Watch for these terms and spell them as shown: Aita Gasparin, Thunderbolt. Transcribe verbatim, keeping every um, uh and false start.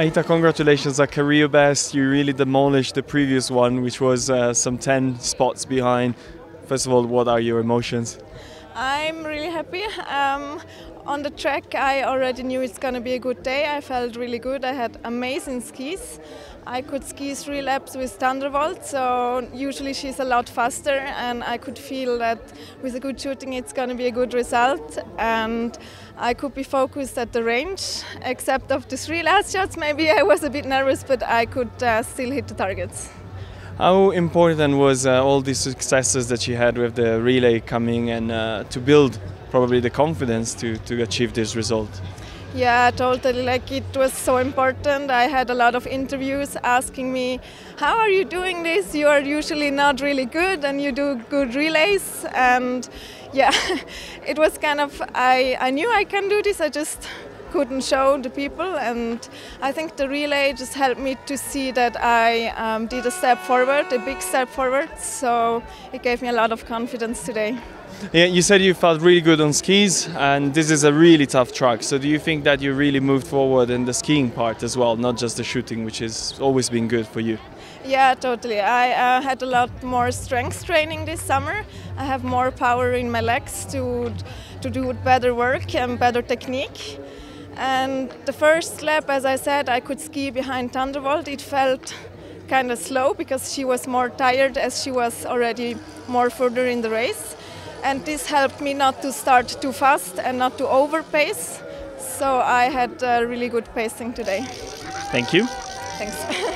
Aita, congratulations, a career best. You really demolished the previous one, which was uh, some ten spots behind. First of all, what are your emotions? I'm really happy. Um, on the track I already knew it's going to be a good day. I felt really good. I had amazing skis. I could ski three laps with Thunderbolt, so usually she's a lot faster, and I could feel that with a good shooting it's going to be a good result, and I could be focused at the range, except of the three last shots. Maybe I was a bit nervous, but I could uh, still hit the targets. How important was uh, all these successes that you had with the relay coming and uh, to build probably the confidence to, to achieve this result? Yeah, totally. Like, it was so important. I had a lot of interviews asking me, how are you doing this? You are usually not really good and you do good relays. And yeah, it was kind of, I, I knew I can do this. I just couldn't show the people, and I think the relay just helped me to see that I um, did a step forward, a big step forward, so it gave me a lot of confidence today. Yeah, you said you felt really good on skis, and this is a really tough track, so do you think that you really moved forward in the skiing part as well, not just the shooting, which has always been good for you? Yeah, totally. I uh, had a lot more strength training this summer. I have more power in my legs to, to do better work and better technique. And the first lap, as I said, I could ski behind Thunderbolt. It felt kind of slow because she was more tired, as she was already more further in the race. And this helped me not to start too fast and not to overpace. So I had a really good pacing today. Thank you. Thanks.